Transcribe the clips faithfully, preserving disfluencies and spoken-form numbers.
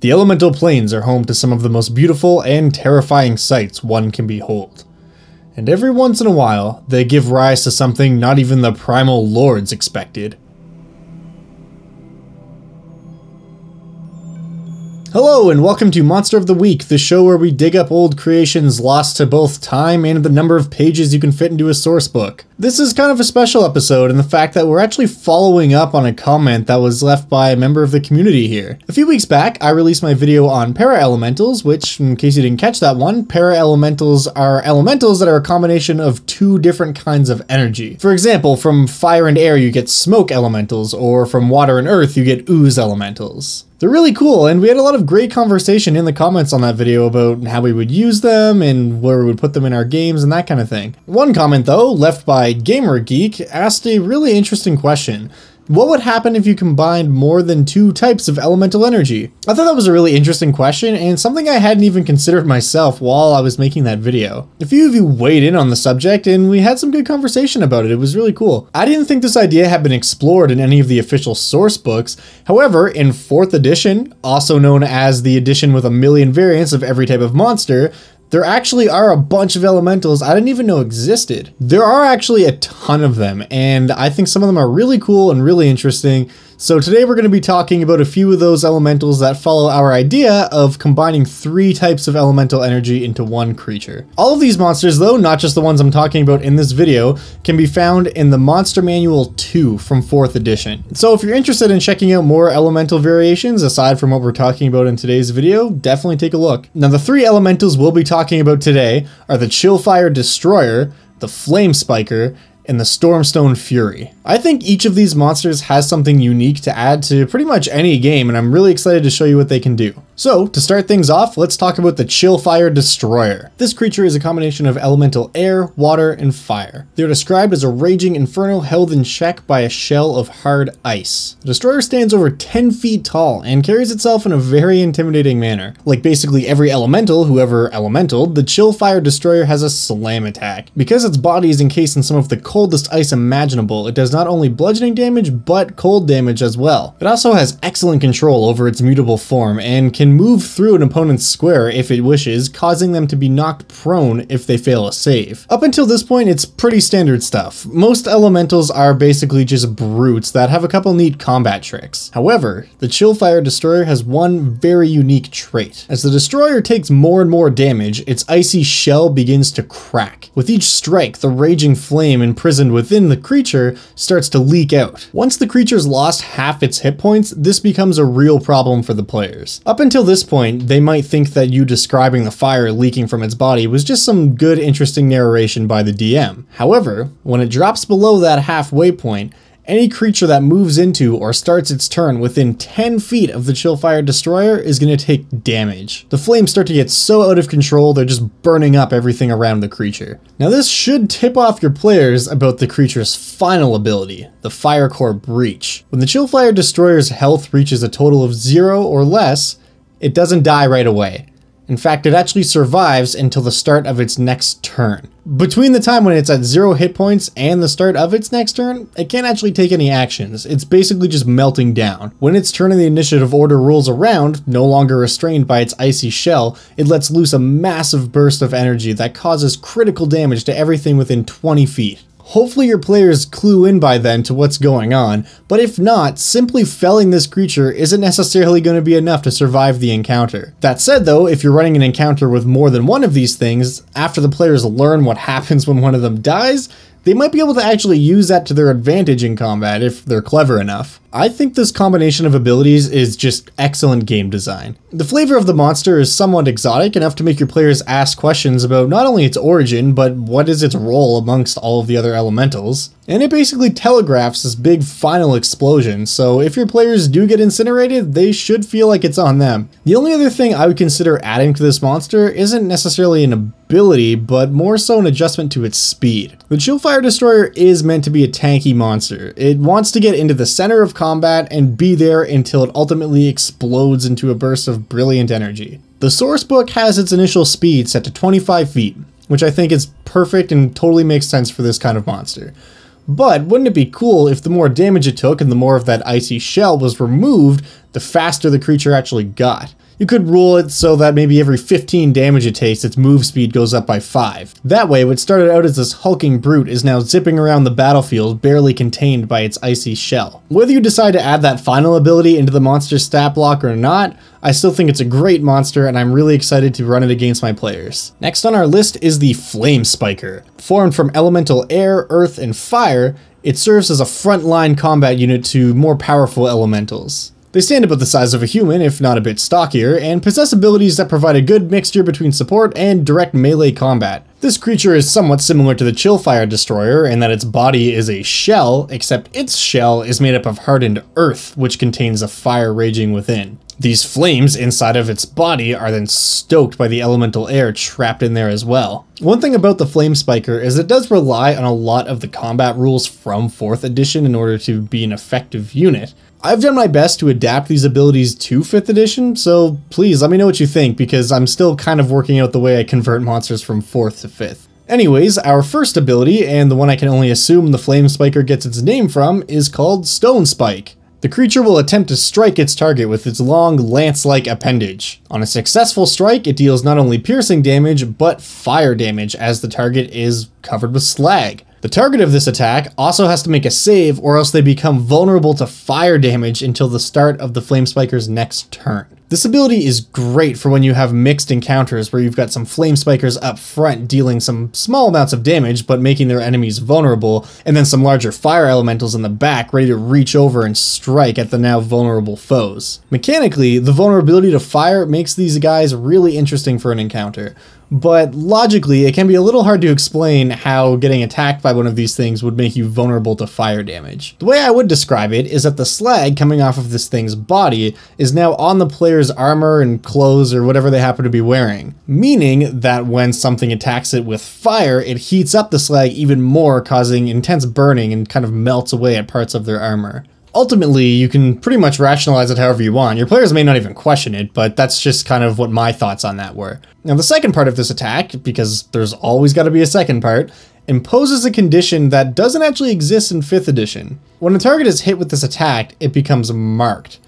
The elemental plains are home to some of the most beautiful and terrifying sights one can behold. And every once in a while, they give rise to something not even the primal lords expected. Hello and welcome to Monster of the Week, the show where we dig up old creations lost to both time and the number of pages you can fit into a sourcebook. This is kind of a special episode in the fact that we're actually following up on a comment that was left by a member of the community here. A few weeks back, I released my video on para-elementals, which, in case you didn't catch that one, para-elementals are elementals that are a combination of two different kinds of energy. For example, from fire and air you get smoke elementals, or from water and earth you get ooze elementals. They're really cool, and we had a lot of great conversation in the comments on that video about how we would use them and where we would put them in our games and that kind of thing. One comment though, left by GamerGeek, asked a really interesting question. What would happen if you combined more than two types of elemental energy? I thought that was a really interesting question and something I hadn't even considered myself while I was making that video. A few of you weighed in on the subject and we had some good conversation about it. It was really cool. I didn't think this idea had been explored in any of the official source books. However, in fourth edition, also known as the edition with a million variants of every type of monster, there actually are a bunch of elementals I didn't even know existed. There are actually a ton of them, and I think some of them are really cool and really interesting. So today we're going to be talking about a few of those elementals that follow our idea of combining three types of elemental energy into one creature. All of these monsters though, not just the ones I'm talking about in this video, can be found in the Monster Manual two from fourth edition. So if you're interested in checking out more elemental variations aside from what we're talking about in today's video, definitely take a look. Now the three elementals we'll be talking talking about today are the Chillfire Destroyer, the Flamespiker, and the Stormstone Fury. I think each of these monsters has something unique to add to pretty much any game, and I'm really excited to show you what they can do. So, to start things off, let's talk about the Chillfire Destroyer. This creature is a combination of elemental air, water, and fire. They're described as a raging inferno held in check by a shell of hard ice. The Destroyer stands over ten feet tall and carries itself in a very intimidating manner. Like basically every elemental, whoever elementaled, the Chillfire Destroyer has a slam attack. Because its body is encased in some of the coldest ice imaginable, it does not only bludgeoning damage, but cold damage as well. It also has excellent control over its mutable form and can move through an opponent's square if it wishes, causing them to be knocked prone if they fail a save. Up until this point, it's pretty standard stuff. Most elementals are basically just brutes that have a couple neat combat tricks. However, the Chillfire Destroyer has one very unique trait. As the Destroyer takes more and more damage, its icy shell begins to crack. With each strike, the raging flame imprisoned within the creature starts to leak out. Once the creature's lost half its hit points, this becomes a real problem for the players. Up until this point, they might think that you describing the fire leaking from its body was just some good, interesting narration by the D M. However, when it drops below that halfway point, any creature that moves into or starts its turn within ten feet of the Chillfire Destroyer is going to take damage. The flames start to get so out of control, they're just burning up everything around the creature. Now this should tip off your players about the creature's final ability, the Firecore Breach. When the Chillfire Destroyer's health reaches a total of zero or less, it doesn't die right away. In fact, it actually survives until the start of its next turn. Between the time when it's at zero hit points and the start of its next turn, it can't actually take any actions. It's basically just melting down. When its turn in the initiative order rolls around, no longer restrained by its icy shell, it lets loose a massive burst of energy that causes critical damage to everything within twenty feet. Hopefully your players clue in by then to what's going on, but if not, simply felling this creature isn't necessarily going to be enough to survive the encounter. That said though, if you're running an encounter with more than one of these things, after the players learn what happens when one of them dies, they might be able to actually use that to their advantage in combat if they're clever enough. I think this combination of abilities is just excellent game design. The flavor of the monster is somewhat exotic, enough to make your players ask questions about not only its origin, but what is its role amongst all of the other elementals. And it basically telegraphs this big final explosion, so if your players do get incinerated, they should feel like it's on them. The only other thing I would consider adding to this monster isn't necessarily an ability, but more so an adjustment to its speed. The Chillfire Destroyer is meant to be a tanky monster. It wants to get into the center of combat and be there until it ultimately explodes into a burst of brilliant energy. The sourcebook has its initial speed set to twenty-five feet, which I think is perfect and totally makes sense for this kind of monster. But wouldn't it be cool if the more damage it took and the more of that icy shell was removed, the faster the creature actually got? you could rule it so that maybe every fifteen damage it takes, its move speed goes up by five. That way, what started out as this hulking brute is now zipping around the battlefield, barely contained by its icy shell. Whether you decide to add that final ability into the monster's stat block or not, I still think it's a great monster, and I'm really excited to run it against my players. Next on our list is the Flamespiker. Formed from elemental air, earth, and fire, it serves as a frontline combat unit to more powerful elementals. They stand about the size of a human, if not a bit stockier, and possess abilities that provide a good mixture between support and direct melee combat. This creature is somewhat similar to the Chillfire Destroyer in that its body is a shell, except its shell is made up of hardened earth, which contains a fire raging within. These flames inside of its body are then stoked by the elemental air trapped in there as well. One thing about the Flamespiker is it does rely on a lot of the combat rules from fourth edition in order to be an effective unit. I've done my best to adapt these abilities to fifth edition, so please let me know what you think, because I'm still kind of working out the way I convert monsters from fourth to fifth. Anyways, our first ability, and the one I can only assume the Flamespiker gets its name from, is called Stone Spike. The creature will attempt to strike its target with its long, lance-like appendage. On a successful strike, it deals not only piercing damage, but fire damage, as the target is covered with slag. The target of this attack also has to make a save, or else they become vulnerable to fire damage until the start of the Flamespiker's next turn. This ability is great for when you have mixed encounters where you've got some Flamespikers up front dealing some small amounts of damage but making their enemies vulnerable, and then some larger fire elementals in the back ready to reach over and strike at the now vulnerable foes. Mechanically, the vulnerability to fire makes these guys really interesting for an encounter. But logically, it can be a little hard to explain how getting attacked by one of these things would make you vulnerable to fire damage. The way I would describe it is that the slag coming off of this thing's body is now on the player's armor and clothes or whatever they happen to be wearing, meaning that when something attacks it with fire, it heats up the slag even more, causing intense burning and kind of melts away at parts of their armor. Ultimately, you can pretty much rationalize it however you want. Your players may not even question it, but that's just kind of what my thoughts on that were. Now, the second part of this attack, because there's always got to be a second part, imposes a condition that doesn't actually exist in fifth edition. When a target is hit with this attack, it becomes marked.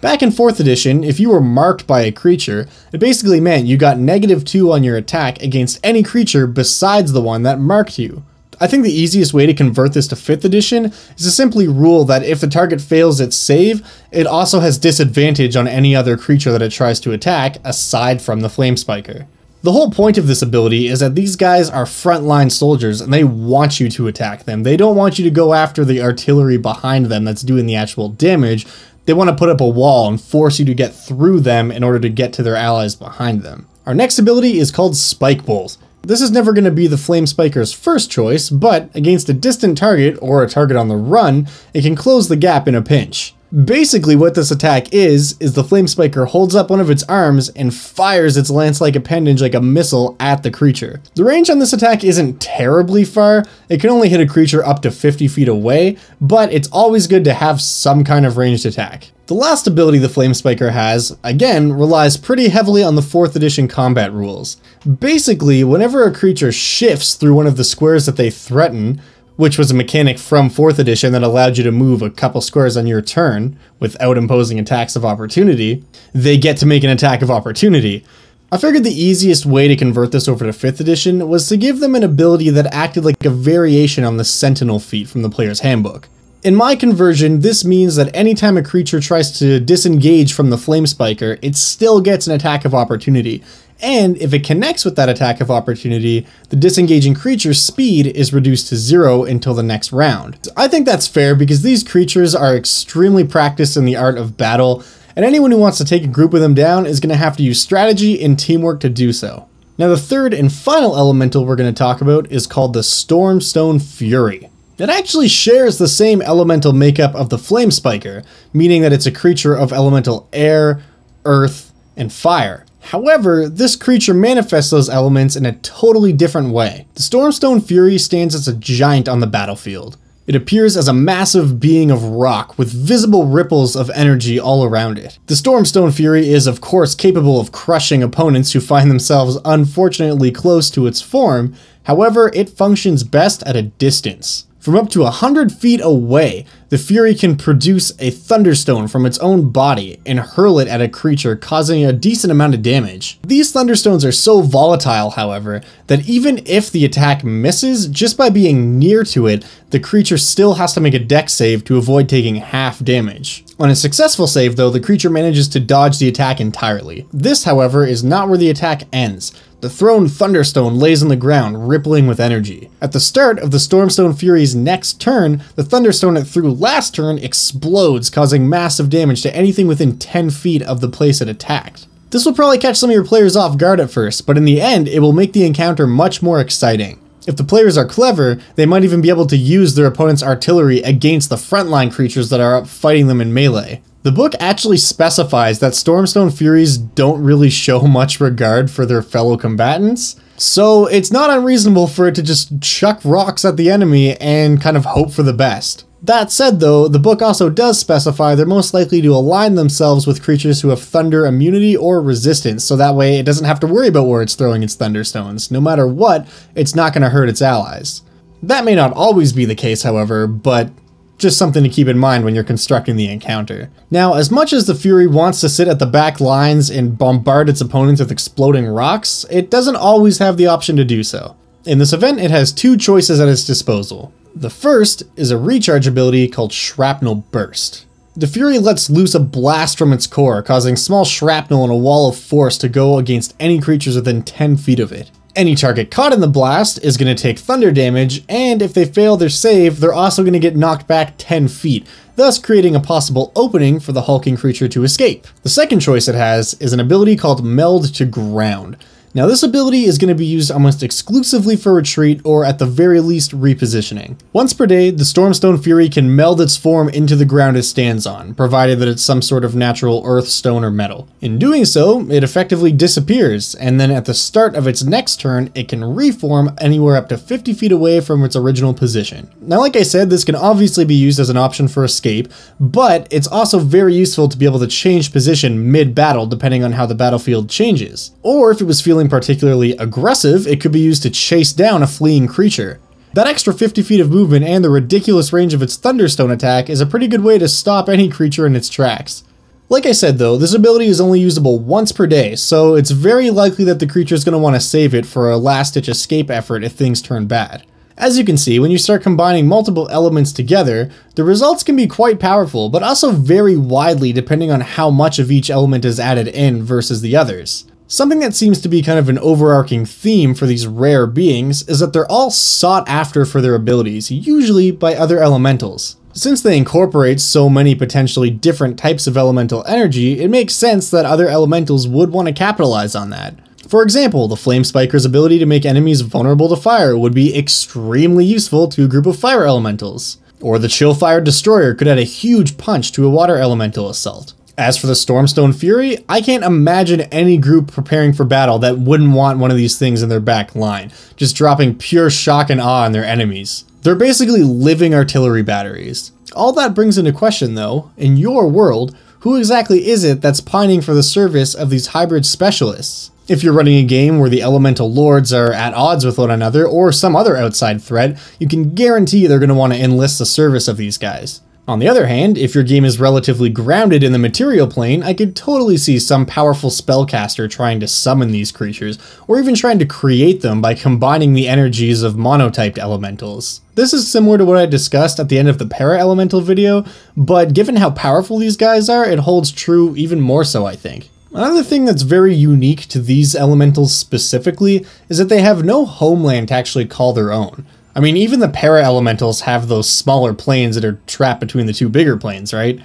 Back in fourth edition, if you were marked by a creature, it basically meant you got negative two on your attack against any creature besides the one that marked you. I think the easiest way to convert this to fifth edition is to simply rule that if the target fails its save, it also has disadvantage on any other creature that it tries to attack, aside from the Flamespiker. The whole point of this ability is that these guys are frontline soldiers and they want you to attack them. They don't want you to go after the artillery behind them that's doing the actual damage. They want to put up a wall and force you to get through them in order to get to their allies behind them. Our next ability is called Spike Bowls. This is never going to be the Flamespiker's first choice, but against a distant target or a target on the run, it can close the gap in a pinch. Basically what this attack is, is the Flamespiker holds up one of its arms and fires its lance-like appendage like a missile at the creature. The range on this attack isn't terribly far, it can only hit a creature up to fifty feet away, but it's always good to have some kind of ranged attack. The last ability the Flamespiker has, again, relies pretty heavily on the fourth edition combat rules. Basically, whenever a creature shifts through one of the squares that they threaten, which was a mechanic from fourth edition that allowed you to move a couple squares on your turn without imposing attacks of opportunity, they get to make an attack of opportunity. I figured the easiest way to convert this over to fifth edition was to give them an ability that acted like a variation on the Sentinel feat from the player's handbook. In my conversion, this means that anytime a creature tries to disengage from the Flamespiker, it still gets an attack of opportunity. And if it connects with that attack of opportunity, the disengaging creature's speed is reduced to zero until the next round. I think that's fair because these creatures are extremely practiced in the art of battle, and anyone who wants to take a group of them down is going to have to use strategy and teamwork to do so. Now, the third and final elemental we're going to talk about is called the Stormstone Fury. It actually shares the same elemental makeup of the Flamespiker, meaning that it's a creature of elemental air, earth, and fire. However, this creature manifests those elements in a totally different way. The Stormstone Fury stands as a giant on the battlefield. It appears as a massive being of rock with visible ripples of energy all around it. The Stormstone Fury is, of course, capable of crushing opponents who find themselves unfortunately close to its form. However, it functions best at a distance. From up to one hundred feet away, the Fury can produce a Thunderstone from its own body and hurl it at a creature, causing a decent amount of damage. These Thunderstones are so volatile, however, that even if the attack misses, just by being near to it, the creature still has to make a dex save to avoid taking half damage. On a successful save, though, the creature manages to dodge the attack entirely. This, however, is not where the attack ends. The thrown Thunderstone lays on the ground, rippling with energy. At the start of the Stormstone Fury's next turn, the Thunderstone it threw last turn explodes, causing massive damage to anything within ten feet of the place it attacked. This will probably catch some of your players off guard at first, but in the end, it will make the encounter much more exciting. If the players are clever, they might even be able to use their opponent's artillery against the frontline creatures that are up fighting them in melee. The book actually specifies that Stormstone Furies don't really show much regard for their fellow combatants, so it's not unreasonable for it to just chuck rocks at the enemy and kind of hope for the best. That said though, the book also does specify they're most likely to align themselves with creatures who have thunder immunity or resistance, so that way it doesn't have to worry about where it's throwing its Thunderstones. No matter what, it's not going to hurt its allies. That may not always be the case, however, but just something to keep in mind when you're constructing the encounter. Now, as much as the Fury wants to sit at the back lines and bombard its opponents with exploding rocks, it doesn't always have the option to do so. In this event, it has two choices at its disposal. The first is a recharge ability called Shrapnel Burst. The Fury lets loose a blast from its core, causing small shrapnel and a wall of force to go against any creatures within ten feet of it. Any target caught in the blast is going to take thunder damage, and if they fail their save, they're also going to get knocked back ten feet, thus creating a possible opening for the hulking creature to escape. The second choice it has is an ability called Meld to Ground. Now this ability is going to be used almost exclusively for retreat, or at the very least repositioning. Once per day, the Stormstone Fury can meld its form into the ground it stands on, provided that it's some sort of natural earth, stone, or metal. In doing so, it effectively disappears, and then at the start of its next turn, it can reform anywhere up to fifty feet away from its original position. Now like I said, this can obviously be used as an option for escape, but it's also very useful to be able to change position mid-battle depending on how the battlefield changes. Or if it was feeling particularly aggressive, it could be used to chase down a fleeing creature. That extra fifty feet of movement and the ridiculous range of its Thunderstone attack is a pretty good way to stop any creature in its tracks. Like I said though, this ability is only usable once per day, so it's very likely that the creature is going to want to save it for a last-ditch escape effort if things turn bad. As you can see, when you start combining multiple elements together, the results can be quite powerful, but also vary widely depending on how much of each element is added in versus the others. Something that seems to be kind of an overarching theme for these rare beings is that they're all sought after for their abilities, usually by other elementals. Since they incorporate so many potentially different types of elemental energy, it makes sense that other elementals would want to capitalize on that. For example, the Flamespiker's ability to make enemies vulnerable to fire would be extremely useful to a group of fire elementals. Or the Chillfire Destroyer could add a huge punch to a water elemental assault. As for the Stormstone Fury, I can't imagine any group preparing for battle that wouldn't want one of these things in their back line, just dropping pure shock and awe on their enemies. They're basically living artillery batteries. All that brings into question though, in your world, who exactly is it that's pining for the service of these hybrid specialists? If you're running a game where the elemental lords are at odds with one another or some other outside threat, you can guarantee they're going to want to enlist the service of these guys. On the other hand, if your game is relatively grounded in the material plane, I could totally see some powerful spellcaster trying to summon these creatures, or even trying to create them by combining the energies of monotyped elementals. This is similar to what I discussed at the end of the para-elemental video, but given how powerful these guys are, it holds true even more so, I think. Another thing that's very unique to these elementals specifically is that they have no homeland to actually call their own. I mean, even the para-elementals have those smaller planes that are trapped between the two bigger planes, right?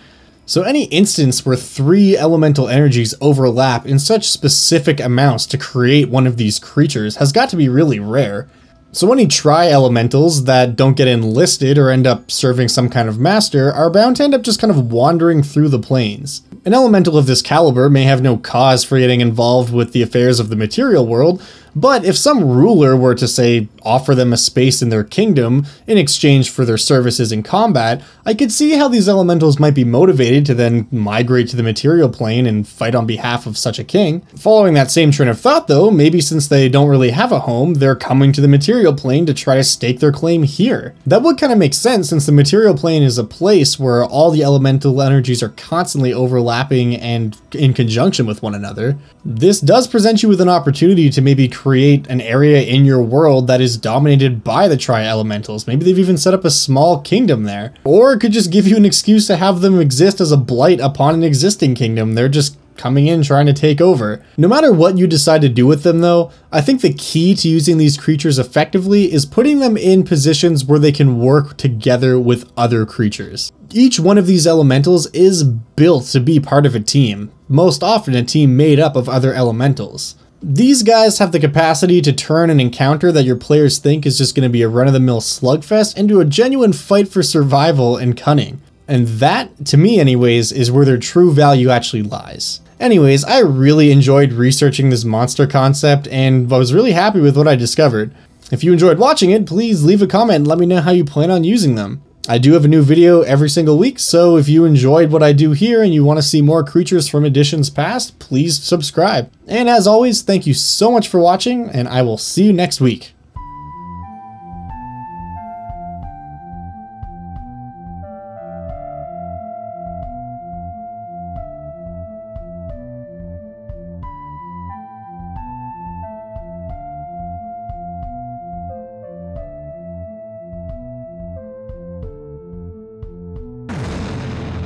So any instance where three elemental energies overlap in such specific amounts to create one of these creatures has got to be really rare. So any tri-elementals that don't get enlisted or end up serving some kind of master are bound to end up just kind of wandering through the planes. An elemental of this caliber may have no cause for getting involved with the affairs of the material world, But if some ruler were to, say, offer them a space in their kingdom in exchange for their services in combat, I could see how these elementals might be motivated to then migrate to the material plane and fight on behalf of such a king. Following that same train of thought though, maybe since they don't really have a home, they're coming to the material plane to try to stake their claim here. That would kind of make sense since the material plane is a place where all the elemental energies are constantly overlapping and in conjunction with one another. This does present you with an opportunity to maybe create an area in your world that is dominated by the tri-elementals. Maybe they've even set up a small kingdom there. Or it could just give you an excuse to have them exist as a blight upon an existing kingdom. They're just coming in trying to take over. No matter what you decide to do with them though, I think the key to using these creatures effectively is putting them in positions where they can work together with other creatures. Each one of these elementals is built to be part of a team, most often a team made up of other elementals. These guys have the capacity to turn an encounter that your players think is just going to be a run-of-the-mill slugfest into a genuine fight for survival and cunning. And that, to me anyways, is where their true value actually lies. Anyways, I really enjoyed researching this monster concept and I was really happy with what I discovered. If you enjoyed watching it, please leave a comment and let me know how you plan on using them. I do have a new video every single week, so if you enjoyed what I do here and you want to see more creatures from editions past, please subscribe. And as always, thank you so much for watching, and I will see you next week.